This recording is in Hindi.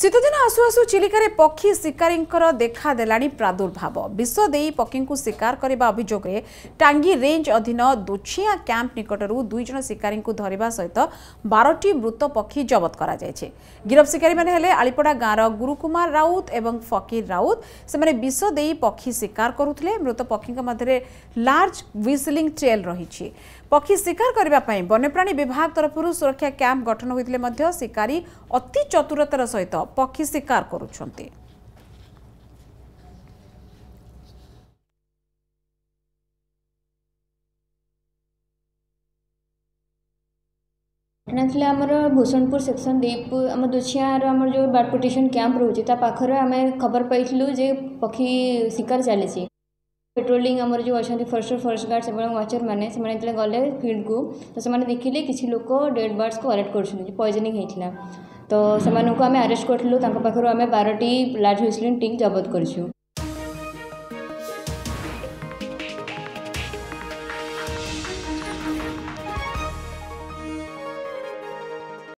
शीतदिन आसु आसु चिलिकार पक्षी शिकारी देखादेला प्रादुर्भाव विष दे पक्षी को शिकार करने अभियोग में टांगी रेंज अधीन दोछिया कैंप निकटर दुईज शिकारी को धरने सहित 12टी मृत पक्षी जबत कर गिरफ शिकारी मैंने आलीपड़ा गाँवर गुरुकुमार राउत और फकीर राउत से विष दे पक्षी शिकार करुले। मृत पक्षी मध्य लार्ज व्हिसलिंग ट्रेल रही। पक्षी शिकार करने वन्यप्राणी विभाग तरफ सुरक्षा कैंप गठन होते शिकारी अति चतुरतार सहित पक्षी शिकार करुछंती। आमर भूषणपुर सेक्शन दीप आम दुछियार आमर जो बारपोटेशन कैंप रोचे ता पाखर आमे खबर पाइलु जे पक्षी शिकार चली पेट्रोलिंग आमर जो अच्छा फर्स्ट गार्ड से वाचर मैंने से गले फील्ड को तो से देखिले किसी लोक डेड बर्ड्स को अलर्ट कर पॉइजनिंग होता तो से आम आरेस्ट करूँ पाखर आम 12टी लार्ज व्हिसलिंग टिक जबत करूँ।